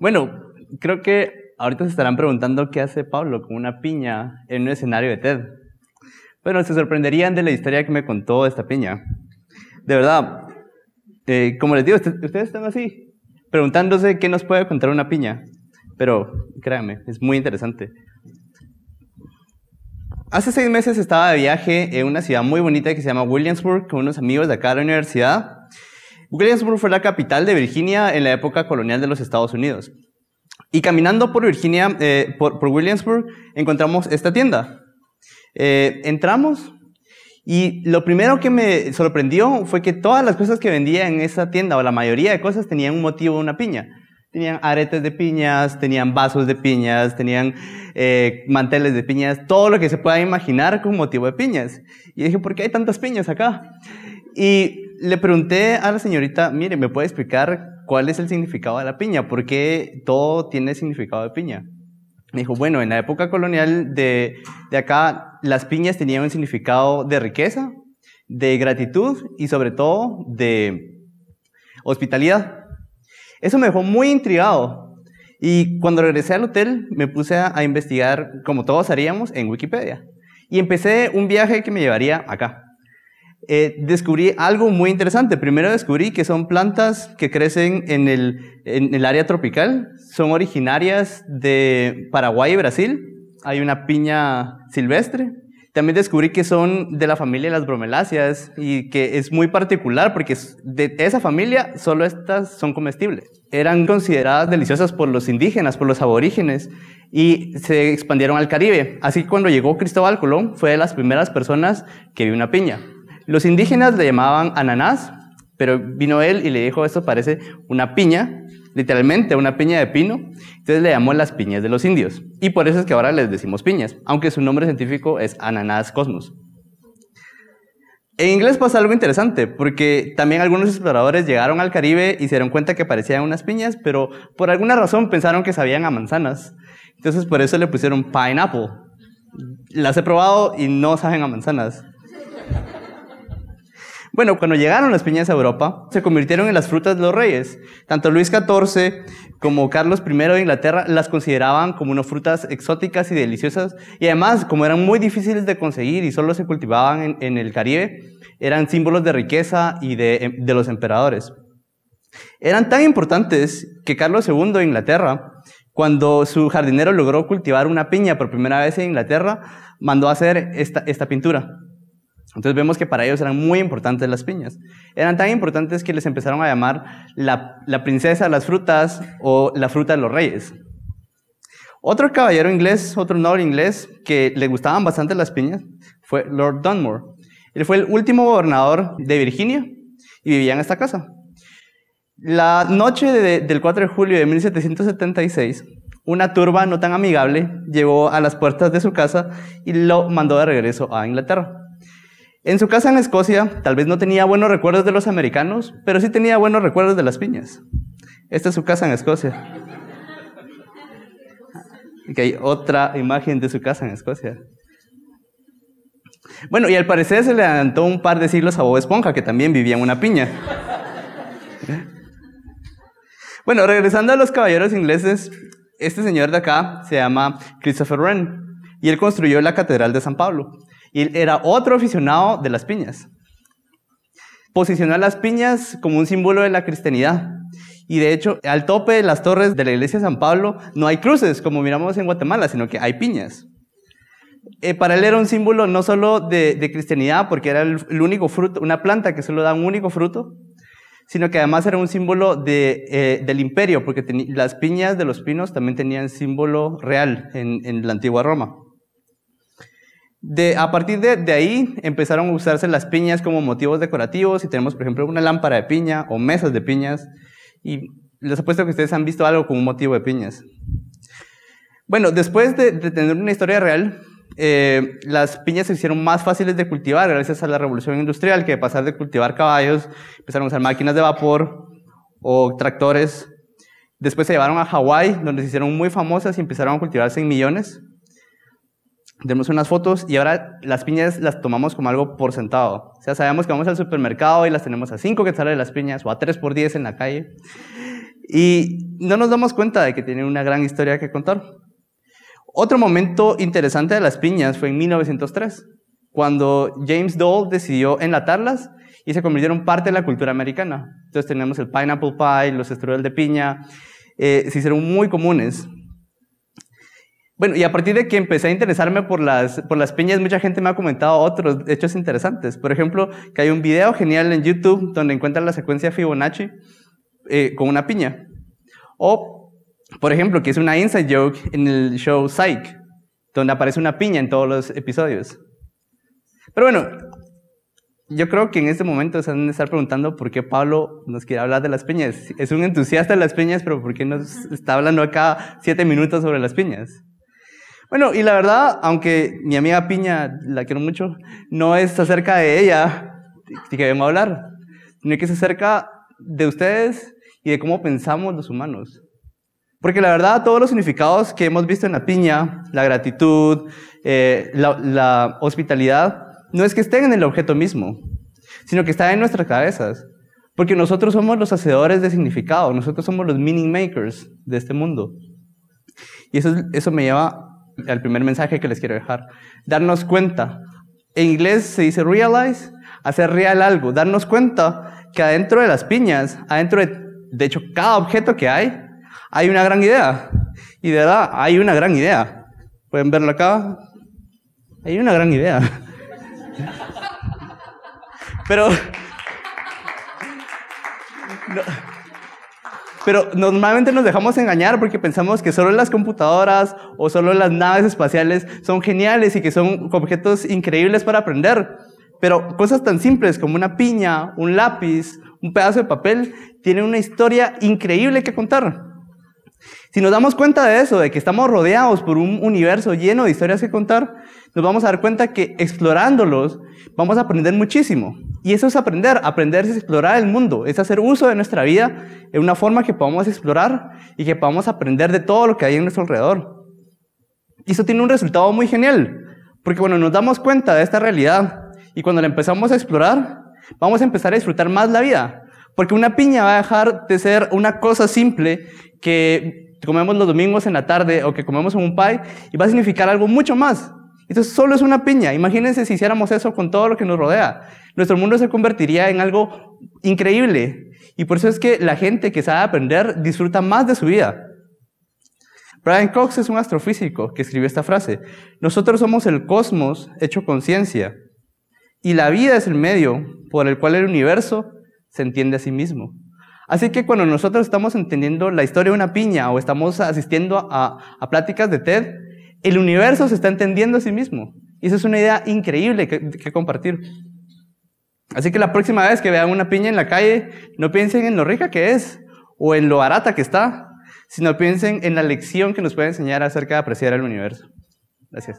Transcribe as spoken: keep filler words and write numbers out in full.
Bueno, creo que ahorita se estarán preguntando qué hace Pablo con una piña en un escenario de TED. Bueno, se sorprenderían de la historia que me contó esta piña. De verdad, eh, como les digo, ustedes están así, preguntándose qué nos puede contar una piña. Pero créanme, es muy interesante. Hace seis meses estaba de viaje en una ciudad muy bonita que se llama Williamsburg con unos amigos de acá de la universidad. Williamsburg fue la capital de Virginia en la época colonial de los Estados Unidos. Y caminando por Virginia, eh, por, por Williamsburg, encontramos esta tienda. Eh, entramos y lo primero que me sorprendió fue que todas las cosas que vendía en esa tienda, o la mayoría de cosas, tenían un motivo, una piña. Tenían aretes de piñas, tenían vasos de piñas, tenían eh, manteles de piñas, todo lo que se pueda imaginar con motivo de piñas. Y dije, ¿por qué hay tantas piñas acá? Y le pregunté a la señorita, mire, ¿me puede explicar cuál es el significado de la piña? ¿Por qué todo tiene significado de piña? Me dijo, bueno, en la época colonial de, de acá, las piñas tenían un significado de riqueza, de gratitud y sobre todo de hospitalidad. Eso me dejó muy intrigado, y cuando regresé al hotel me puse a, a investigar, como todos haríamos, en Wikipedia. Y empecé un viaje que me llevaría acá. Eh, descubrí algo muy interesante. Primero descubrí que son plantas que crecen en el, en el área tropical, son originarias de Paraguay y Brasil, hay una piña silvestre. También descubrí que son de la familia de las bromeláceas y que es muy particular porque de esa familia solo estas son comestibles. Eran consideradas deliciosas por los indígenas, por los aborígenes, y se expandieron al Caribe. Así que cuando llegó Cristóbal Colón fue de las primeras personas que vio una piña. Los indígenas le llamaban ananás, pero vino él y le dijo, esto parece una piña, literalmente una piña de pino, entonces le llamó las piñas de los indios. Y por eso es que ahora les decimos piñas, aunque su nombre científico es ananás cosmos. En inglés pasa algo interesante, porque también algunos exploradores llegaron al Caribe y se dieron cuenta que parecían unas piñas, pero por alguna razón pensaron que sabían a manzanas. Entonces por eso le pusieron pineapple. Las he probado y no saben a manzanas. Bueno, cuando llegaron las piñas a Europa, se convirtieron en las frutas de los reyes. Tanto Luis catorce como Carlos primero de Inglaterra las consideraban como unas frutas exóticas y deliciosas. Y además, como eran muy difíciles de conseguir y solo se cultivaban en, en el Caribe, eran símbolos de riqueza y de, de los emperadores. Eran tan importantes que Carlos segundo de Inglaterra, cuando su jardinero logró cultivar una piña por primera vez en Inglaterra, mandó a hacer esta, esta pintura. Entonces vemos que para ellos eran muy importantes las piñas. Eran tan importantes que les empezaron a llamar la, la princesa de las frutas o la fruta de los reyes. Otro caballero inglés, otro noble inglés, que le gustaban bastante las piñas fue Lord Dunmore. Él fue el último gobernador de Virginia y vivía en esta casa. La noche de, del cuatro de julio de mil setecientos setenta y seis, una turba no tan amigable llegó a las puertas de su casa y lo mandó de regreso a Inglaterra. En su casa en Escocia, tal vez no tenía buenos recuerdos de los americanos, pero sí tenía buenos recuerdos de las piñas. Esta es su casa en Escocia. Aquí hay otra imagen de su casa en Escocia. Bueno, y al parecer se le adelantó un par de siglos a Bob Esponja, que también vivía en una piña. Bueno, regresando a los caballeros ingleses, este señor de acá se llama Christopher Wren, y él construyó la Catedral de San Pablo. Y él era otro aficionado de las piñas. Posicionó a las piñas como un símbolo de la cristianidad. Y de hecho, al tope de las torres de la iglesia de San Pablo no hay cruces, como miramos en Guatemala, sino que hay piñas. Eh, para él era un símbolo no solo de, de cristianidad, porque era el, el único fruto, una planta que solo da un único fruto, sino que además era un símbolo de, eh, del imperio, porque las piñas de los pinos también tenían símbolo real en, en la antigua Roma. De, a partir de, de ahí empezaron a usarse las piñas como motivos decorativos, y tenemos por ejemplo una lámpara de piña o mesas de piñas, y les apuesto que ustedes han visto algo con un motivo de piñas. Bueno, después de, de tener una historia real, eh, las piñas se hicieron más fáciles de cultivar gracias a la revolución industrial, que de pasar de cultivar caballos empezaron a usar máquinas de vapor o tractores. Después se llevaron a Hawái, donde se hicieron muy famosas y empezaron a cultivarse en millones. Tenemos unas fotos, y ahora las piñas las tomamos como algo por sentado. O sea, sabemos que vamos al supermercado y las tenemos a cinco quetzales de las piñas, o a tres por diez en la calle. y no nos damos cuenta de que tienen una gran historia que contar. Otro momento interesante de las piñas fue en mil novecientos tres, cuando James Dole decidió enlatarlas y se convirtieron parte de la cultura americana. Entonces tenemos el pineapple pie, los strudel de piña, eh, se hicieron muy comunes. Bueno, y a partir de que empecé a interesarme por las, por las piñas, mucha gente me ha comentado otros hechos interesantes. Por ejemplo, que hay un video genial en YouTube donde encuentran la secuencia Fibonacci eh, con una piña. O, por ejemplo, que es una inside joke en el show Psych, donde aparece una piña en todos los episodios. Pero bueno, yo creo que en este momento se han de estar preguntando por qué Pablo nos quiere hablar de las piñas. Es un entusiasta de las piñas, pero ¿por qué nos está hablando acá siete minutos sobre las piñas? Bueno, y la verdad, aunque mi amiga Piña, la quiero mucho, no es acerca de ella que vengo a hablar, sino que es acerca de ustedes y de cómo pensamos los humanos. Porque la verdad, todos los significados que hemos visto en la piña, la gratitud, eh, la, la hospitalidad, no es que estén en el objeto mismo, sino que están en nuestras cabezas. Porque nosotros somos los hacedores de significado, nosotros somos los meaning makers de este mundo. Y eso, eso me lleva a el primer mensaje que les quiero dejar. Darnos cuenta. En inglés se dice realize, hacer real algo. Darnos cuenta que adentro de las piñas, adentro de, de hecho, cada objeto que hay, hay una gran idea. Y de verdad, hay una gran idea. ¿Pueden verlo acá? Hay una gran idea. Pero... No. Pero normalmente nos dejamos engañar porque pensamos que solo las computadoras o solo las naves espaciales son geniales y que son objetos increíbles para aprender. Pero cosas tan simples como una piña, un lápiz, un pedazo de papel, tienen una historia increíble que contar. Si nos damos cuenta de eso, de que estamos rodeados por un universo lleno de historias que contar, nos vamos a dar cuenta que explorándolos vamos a aprender muchísimo. Y eso es aprender. Aprender es explorar el mundo, es hacer uso de nuestra vida en una forma que podamos explorar y que podamos aprender de todo lo que hay en nuestro alrededor. Y eso tiene un resultado muy genial, porque cuando nos damos cuenta de esta realidad y cuando la empezamos a explorar, vamos a empezar a disfrutar más la vida. Porque una piña va a dejar de ser una cosa simple que comemos los domingos en la tarde o que comemos en un pie y va a significar algo mucho más. Entonces solo es una piña. Imagínense si hiciéramos eso con todo lo que nos rodea. Nuestro mundo se convertiría en algo increíble. Y por eso es que la gente que sabe aprender disfruta más de su vida. Brian Cox es un astrofísico que escribió esta frase. Nosotros somos el cosmos hecho conciencia. Y la vida es el medio por el cual el universo se entiende a sí mismo. Así que cuando nosotros estamos entendiendo la historia de una piña o estamos asistiendo a, a pláticas de TED, el universo se está entendiendo a sí mismo. Y esa es una idea increíble que, que compartir. Así que la próxima vez que vean una piña en la calle, no piensen en lo rica que es o en lo barata que está, sino piensen en la lección que nos puede enseñar acerca de apreciar el universo. Gracias.